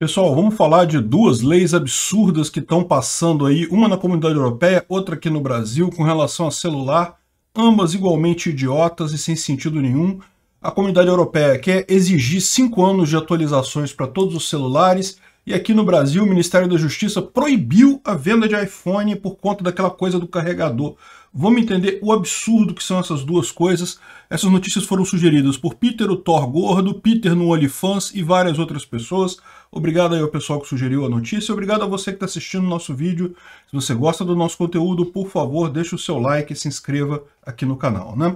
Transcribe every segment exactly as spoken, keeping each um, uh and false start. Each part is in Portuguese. Pessoal, vamos falar de duas leis absurdas que estão passando aí, uma na Comunidade Europeia, outra aqui no Brasil, com relação a celular, ambas igualmente idiotas e sem sentido nenhum. A Comunidade Europeia quer exigir cinco anos de atualizações para todos os celulares, e aqui no Brasil o Ministério da Justiça proibiu a venda de iPhone por conta daquela coisa do carregador. Vamos entender o absurdo que são essas duas coisas. Essas notícias foram sugeridas por Peter, o Thor Gordo, Peter no OnlyFans e várias outras pessoas. Obrigado aí ao pessoal que sugeriu a notícia. Obrigado a você que está assistindo o nosso vídeo. Se você gosta do nosso conteúdo, por favor, deixe o seu like e se inscreva aqui no canal, né?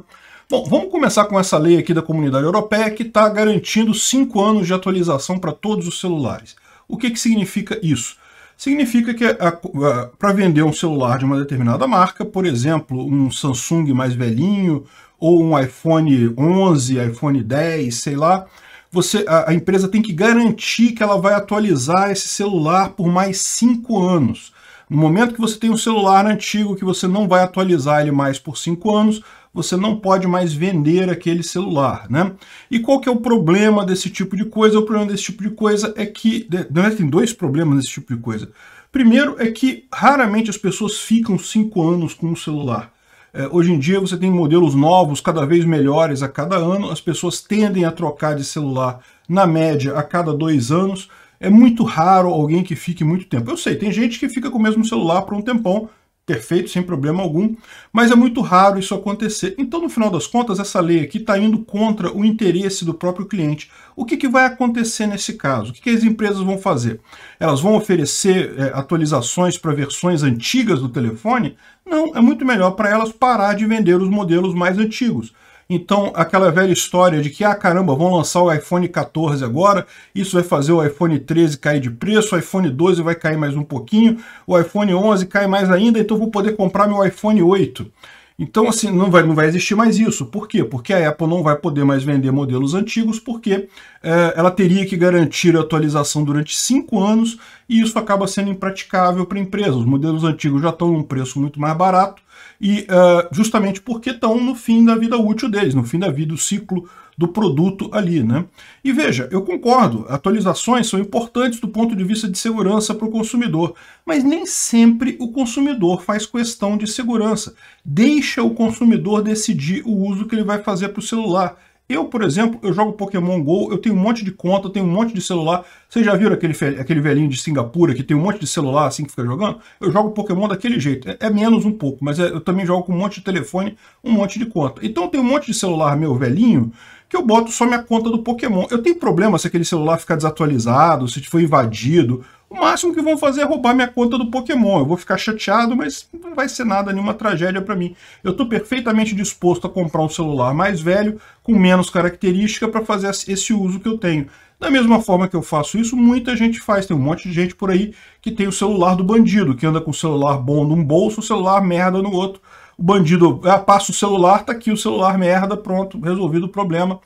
Bom, vamos começar com essa lei aqui da Comunidade Europeia que está garantindo cinco anos de atualização para todos os celulares. O que que significa isso? Significa que para vender um celular de uma determinada marca, por exemplo, um Samsung mais velhinho, ou um iPhone onze, iPhone dez, sei lá, você, a, a empresa tem que garantir que ela vai atualizar esse celular por mais cinco anos. No momento que você tem um celular antigo que você não vai atualizar ele mais por cinco anos, você não pode mais vender aquele celular, né? E qual que é o problema desse tipo de coisa? O problema desse tipo de coisa é que... Tem dois problemas desse tipo de coisa. Primeiro é que raramente as pessoas ficam cinco anos com um celular. É, hoje em dia você tem modelos novos, cada vez melhores a cada ano, as pessoas tendem a trocar de celular, na média, a cada dois anos. É muito raro alguém que fique muito tempo. Eu sei, tem gente que fica com o mesmo celular por um tempão, perfeito, sem problema algum, mas é muito raro isso acontecer. Então, no final das contas, essa lei aqui está indo contra o interesse do próprio cliente. O que que vai acontecer nesse caso? O que que as empresas vão fazer? Elas vão oferecer é, atualizações para versões antigas do telefone? Não, é muito melhor para elas parar de vender os modelos mais antigos. Então, aquela velha história de que, ah, caramba, vão lançar o iPhone quatorze agora, isso vai fazer o iPhone treze cair de preço, o iPhone doze vai cair mais um pouquinho, o iPhone onze cai mais ainda, então vou poder comprar meu iPhone oito. Então, assim, não vai, não vai existir mais isso. Por quê? Porque a Apple não vai poder mais vender modelos antigos, porque eh, ela teria que garantir a atualização durante cinco anos, e isso acaba sendo impraticável para a empresa. Os modelos antigos já estão num preço muito mais barato, e uh, justamente porque estão no fim da vida útil deles, no fim da vida, do ciclo do produto ali, né? E veja, eu concordo, atualizações são importantes do ponto de vista de segurança para o consumidor, mas nem sempre o consumidor faz questão de segurança. Deixa o consumidor decidir o uso que ele vai fazer para o celular. Eu, por exemplo, eu jogo Pokémon GO, eu tenho um monte de conta, eu tenho um monte de celular. Vocês já viram aquele, aquele velhinho de Singapura que tem um monte de celular assim que fica jogando? Eu jogo Pokémon daquele jeito. É, é menos um pouco, mas é, eu também jogo com um monte de telefone, um monte de conta. Então eu tenho um monte de celular meu velhinho que eu boto só minha conta do Pokémon. Eu tenho problema se aquele celular ficar desatualizado, se for invadido. O máximo que vão fazer é roubar minha conta do Pokémon. Eu vou ficar chateado, mas não vai ser nada, nenhuma tragédia para mim. Eu estou perfeitamente disposto a comprar um celular mais velho, com menos característica, para fazer esse uso que eu tenho. Da mesma forma que eu faço isso, muita gente faz. Tem um monte de gente por aí que tem o celular do bandido, que anda com o celular bom num bolso, o celular merda no outro. O bandido ah, passa o celular, tá aqui o celular merda, pronto, resolvido o problema.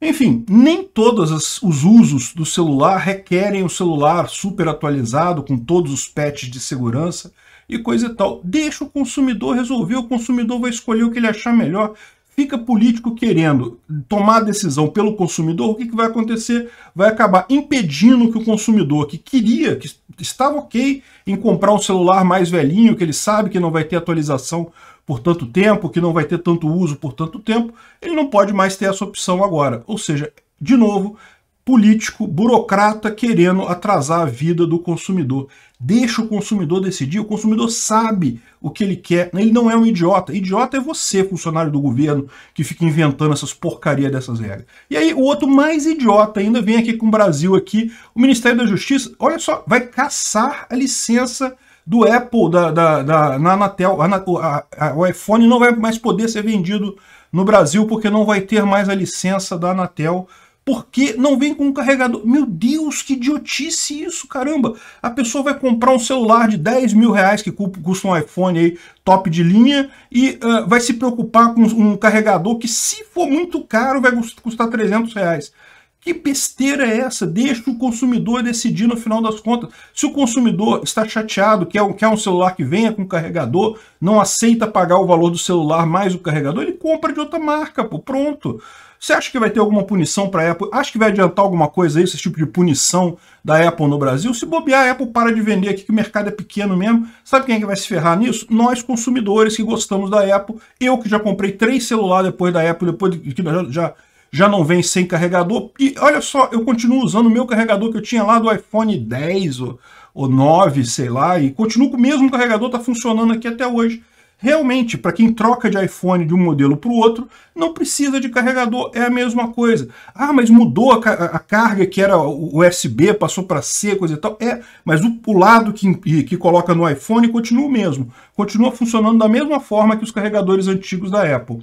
Enfim, nem todos os usos do celular requerem um celular super atualizado, com todos os patches de segurança e coisa e tal. Deixa o consumidor resolver, o consumidor vai escolher o que ele achar melhor. Fica político querendo tomar decisão pelo consumidor, o que que vai acontecer? Vai acabar impedindo que o consumidor que queria, que estava ok em comprar um celular mais velhinho, que ele sabe que não vai ter atualização por tanto tempo, que não vai ter tanto uso por tanto tempo, ele não pode mais ter essa opção agora. Ou seja, de novo, político, burocrata querendo atrasar a vida do consumidor. Deixa o consumidor decidir, o consumidor sabe o que ele quer, ele não é um idiota. Idiota é você, funcionário do governo, que fica inventando essas porcaria dessas regras. E aí o outro mais idiota ainda vem aqui com o Brasil aqui, o Ministério da Justiça, olha só, vai caçar a licença do Apple, da, da, da na Anatel, a, a, o iPhone não vai mais poder ser vendido no Brasil porque não vai ter mais a licença da Anatel, porque não vem com um carregador. Meu Deus, que idiotice isso, caramba! A pessoa vai comprar um celular de dez mil reais, que custa um iPhone aí, top de linha, e uh, vai se preocupar com um carregador que, se for muito caro, vai custar trezentos reais. Que besteira é essa? Deixa o consumidor decidir no final das contas. Se o consumidor está chateado, quer um, quer um celular que venha com carregador, não aceita pagar o valor do celular mais o carregador, ele compra de outra marca, pô, pronto. Você acha que vai ter alguma punição para a Apple? Acha que vai adiantar alguma coisa aí, esse tipo de punição da Apple no Brasil? Se bobear, a Apple para de vender aqui, que o mercado é pequeno mesmo. Sabe quem é que vai se ferrar nisso? Nós, consumidores, que gostamos da Apple. Eu que já comprei três celulares depois da Apple, depois que já... já já não vem sem carregador, e olha só, eu continuo usando o meu carregador que eu tinha lá do iPhone dez ou, ou nove, sei lá, e continuo com o mesmo carregador, tá funcionando aqui até hoje. Realmente, para quem troca de iPhone de um modelo para o outro, não precisa de carregador, é a mesma coisa. Ah, mas mudou a, a carga que era U S B, passou para C, coisa e tal. É, mas o, o lado que, que coloca no iPhone continua o mesmo. Continua funcionando da mesma forma que os carregadores antigos da Apple.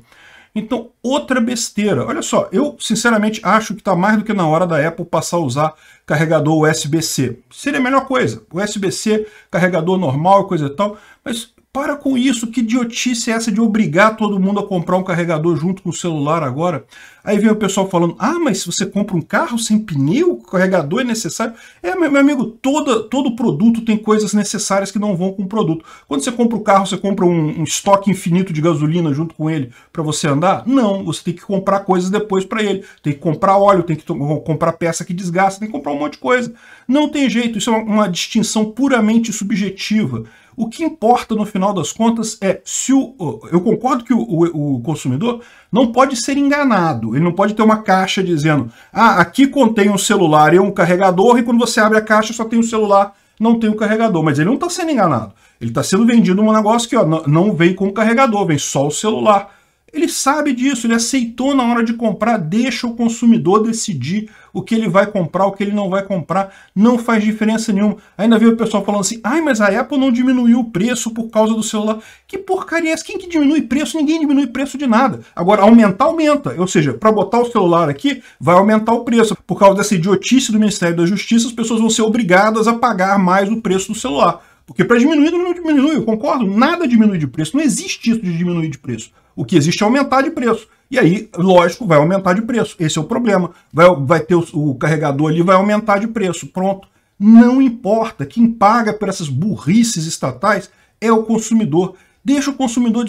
Então, outra besteira. Olha só, eu sinceramente acho que está mais do que na hora da Apple passar a usar carregador U S B C. Seria a melhor coisa. U S B C, carregador normal, coisa e tal. Mas para com isso. Que idiotice é essa de obrigar todo mundo a comprar um carregador junto com o celular agora? Aí vem o pessoal falando, ah, mas se você compra um carro sem pneu, o carregador é necessário. É, meu amigo, toda, todo produto tem coisas necessárias que não vão com o produto. Quando você compra o carro, você compra um, um estoque infinito de gasolina junto com ele para você andar? Não, você tem que comprar coisas depois para ele. Tem que comprar óleo, tem que comprar peça que desgasta, tem que comprar um monte de coisa. Não tem jeito, isso é uma, uma distinção puramente subjetiva. O que importa no final das contas é se o... Eu concordo que o, o, o consumidor não pode ser enganado. Ele não pode ter uma caixa dizendo, ah, aqui contém um celular e um carregador, e quando você abre a caixa só tem o celular, não tem o carregador. Mas ele não está sendo enganado. Ele está sendo vendido um negócio que ó, não vem com o carregador, vem só o celular. Ele sabe disso, ele aceitou na hora de comprar, deixa o consumidor decidir o que ele vai comprar, o que ele não vai comprar, não faz diferença nenhuma. Ainda veio o pessoal falando assim, ai, mas a Apple não diminuiu o preço por causa do celular. Que porcaria é essa? Quem que diminui preço? Ninguém diminui preço de nada. Agora, aumentar, aumenta. Ou seja, para botar o celular aqui, vai aumentar o preço. Por causa dessa idiotice do Ministério da Justiça, as pessoas vão ser obrigadas a pagar mais o preço do celular. Porque para diminuir, não diminui, eu concordo, nada diminui de preço. Não existe isso de diminuir de preço. O que existe é aumentar de preço. E aí, lógico, vai aumentar de preço. Esse é o problema. Vai, vai ter o, o carregador ali, vai aumentar de preço. Pronto. Não importa. Quem paga por essas burrices estatais é o consumidor. Deixa o consumidor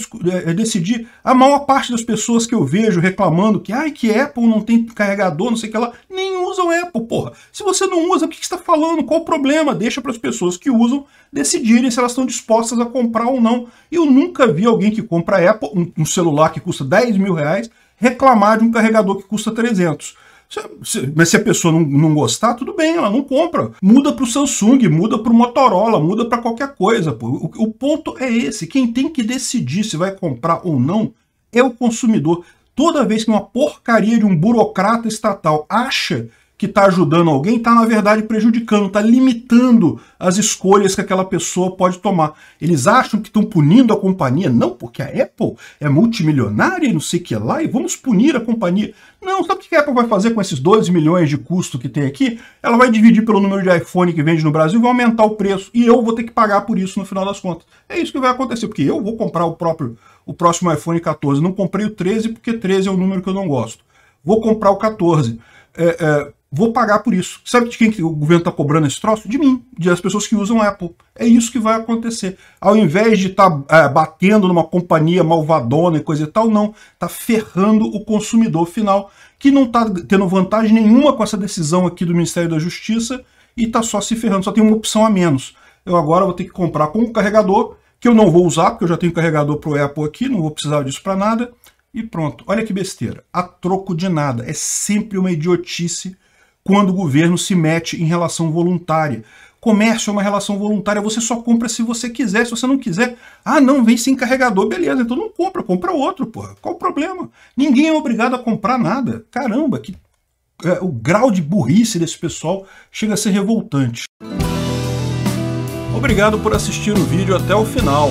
decidir. A maior parte das pessoas que eu vejo reclamando que, ai, que Apple não tem carregador, não sei o que lá, nem usam Apple, porra. Se você não usa, o que, que você está falando? Qual o problema? Deixa para as pessoas que usam decidirem se elas estão dispostas a comprar ou não. Eu nunca vi alguém que compra Apple, um, um celular que custa dez mil reais, reclamar de um carregador que custa trezentos. Mas se a pessoa não, não gostar, tudo bem, ela não compra. Muda para o Samsung, muda para o Motorola, muda para qualquer coisa. Pô. O, o ponto é esse. Quem tem que decidir se vai comprar ou não é o consumidor. Toda vez que uma porcaria de um burocrata estatal acha que está ajudando alguém, está na verdade prejudicando, está limitando as escolhas que aquela pessoa pode tomar. Eles acham que estão punindo a companhia, não, porque a Apple é multimilionária e não sei o que lá, e vamos punir a companhia. Não, sabe o que a Apple vai fazer com esses doze milhões de custo que tem aqui? Ela vai dividir pelo número de iPhone que vende no Brasil e vai aumentar o preço, e eu vou ter que pagar por isso no final das contas. É isso que vai acontecer, porque eu vou comprar o, próprio, o próximo iPhone quatorze, não comprei o treze, porque treze é o número que eu não gosto. Vou comprar o quatorze. É, é, vou pagar por isso. Sabe de quem que o governo está cobrando esse troço? De mim, das pessoas que usam Apple. É isso que vai acontecer. Ao invés de estar tá, é, batendo numa companhia malvadona e coisa e tal, não. Está ferrando o consumidor final, que não está tendo vantagem nenhuma com essa decisão aqui do Ministério da Justiça e está só se ferrando. Só tem uma opção a menos. Eu agora vou ter que comprar com um carregador, que eu não vou usar, porque eu já tenho carregador para o Apple aqui, não vou precisar disso para nada. E pronto. Olha que besteira. A troco de nada. É sempre uma idiotice quando o governo se mete em relação voluntária. Comércio é uma relação voluntária, você só compra se você quiser, se você não quiser, ah, não, vem sem carregador, beleza, então não compra, compra outro, porra. Qual o problema? Ninguém é obrigado a comprar nada. Caramba, que, é, o grau de burrice desse pessoal chega a ser revoltante. Obrigado por assistir o vídeo até o final.